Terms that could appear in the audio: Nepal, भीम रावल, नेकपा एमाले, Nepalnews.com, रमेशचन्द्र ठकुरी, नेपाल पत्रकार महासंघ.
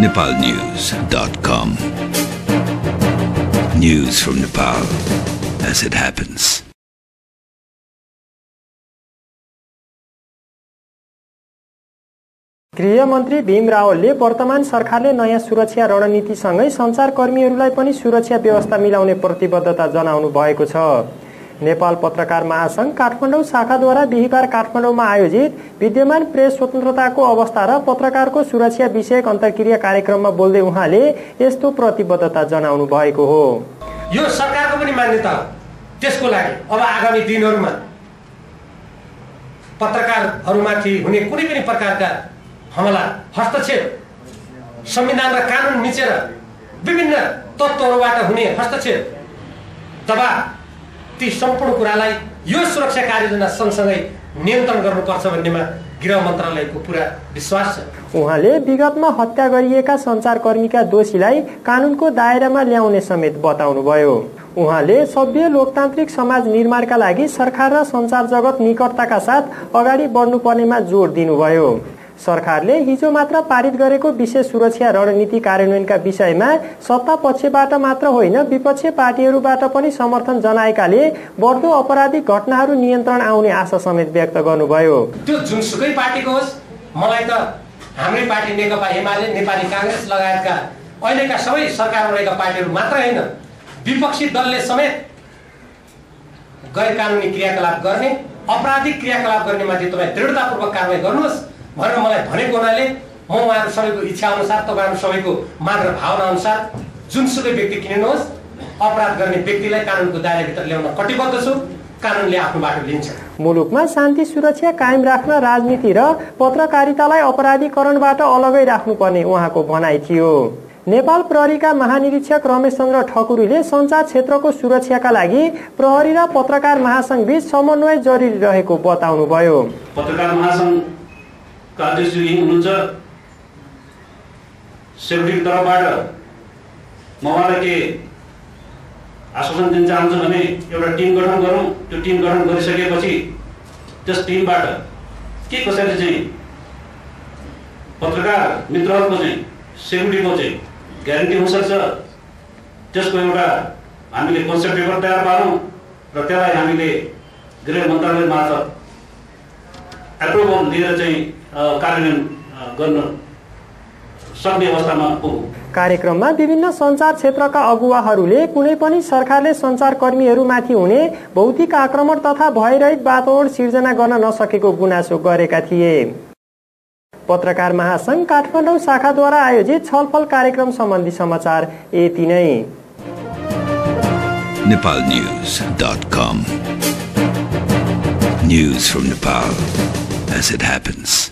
Nepalnews.com. News from Nepal as it happens. गृह मन्त्री भीम रावलले वर्तमान सरकारले नयाँ सुरक्षा रणनीतिसँगै सञ्चारकर्मीहरूलाई पनि सुरक्षा व्यवस्था मिलाउने प्रतिबद्धता जनाउनु भएको छ। नेपाल पत्रकार महासंघ काठमाडौँ शाखाद्वारा बिहीबार काठमाडौँमा आयोजित विद्यमान प्रेस स्वतन्त्रताको अवस्था र पत्रकारको सुरक्षा विषयक अन्तर्क्रिया कार्यक्रममा बोल्दै उहाँले यस्तो प्रतिबद्धता जनाउनु भएको हो। यो सरकारको पनि मान्यता हो। त्यसको लागि अब आगामी दिनहरुमा पत्रकारहरुमाथि हुने कुनै पनि प्रकारका हमला हस्तक्षेप संविधान र कानून मिचेर विभिन्न तत्त्वहरुबाट हुने हस्तक्षेप दबाव ती सम्पूर्ण कुरालाई यो सुरक्षा कार्ययोजना सँगसँगै नियन्त्रण गर्नुपर्छ भन्नेमा गृह मन्त्रालयको पूरा विश्वास छ। उहाँले विगतमा हत्या गरिएका सञ्चारकर्मीका दोषीलाई कानूनको दायरामा ल्याउने समेत बताउनुभयो। उहाँले सभ्य लोकतान्त्रिक समाज निर्माणका लागि सरकार र सञ्चार जगत निकटताका साथ अगाडि बढ्नुपर्नेमा जोड दिनुभयो। सरकारले हिजो मात्र पारित गरेको विशेष सुरक्षा रणनीति कार्यान्वयनका विषयमा सत्ता पक्षबाट मात्र होइन विपक्षी पार्टीहरूबाट पनि समर्थन जनाएकाले बढ्दो अपराधिक घटनाहरू नियन्त्रण आउने आशा समेत व्यक्त गर्नुभयो। त्यो जुनसुकै पार्टीको होस्, मलाई त हाम्रै पार्टी नेकपा एमाले, नेपाली कांग्रेस लगायतका अहिलेका सबै सरकारमा रहेका पार्टीहरू मात्र हैन, विपक्षी दलले समेत गैरकानूनी क्रियाकलाप गर्ने, अपराधिक क्रियाकलाप गर्नेमाथि तपाई दृढतापूर्वक कारबाही गर्नुहोस् भनेर मलाई भनेको हुनाले म उहाँहरु सबैको इच्छा अनुसार, तपाईहरु सबैको माग र भावना अनुसार जुनसुकै व्यक्ति किन्नुहोस्, अपराध गर्ने व्यक्तिलाई कानूनको दायराभित्र ल्याउन कटिबद्ध छु। कानूनले आफ्नो बाटो लिन्छ। मुलुकमा शान्ति सुरक्षा कायम राख्न राजनीति र पत्रकारितालाई अपराधीकरणबाट अलगै राख्नुपर्ने उहाँको भनाई थियो। नेपाल प्रहरीका महानिरीक्षक रमेशचन्द्र ठकुरीले सञ्चार क्षेत्रको सुरक्षाका लागि प्रहरी र पत्रकार महासंघबीच समन्वय जरुरी रहेको बताउनुभयो। पत्रकार महासंघ सेफ्टी तरफबाट मलाई के आश्वासन दिन चाहन्छु भने एउटा टिम गठन गरौँ। त्यो टिम गठन गरिसकेपछि त्यस टिमबाट के कसैले चाहिँ पत्रकार मित्रहरूको चाहिँ सेफ्टीको चाहिँ ग्यारेन्टी हुनसक्छ, त्यसको एउटा हामीले कन्सेप्ट पेपर तयार पारौँ र त्यसलाई हामीले गृह मन्त्रालय मार्फत एप्रुभल दिएर चाहिँ कार्यक्रममा विभिन्न सञ्चार क्षेत्रका अगुवाहरूले कुनै पनि सरकारले सञ्चारकर्मीहरूमाथि हुने भौतिक आक्रमण तथा भयरहित वातावरण सिर्जना गर्न नसकेको गुनासो गरेका थिए। पत्रकार महासंघ काठमाडौँ शाखाद्वारा आयोजित छलफल कार्यक्रम सम्बन्धी समाचार यति नै। Nepalnews.com. News from Nepal as it happens.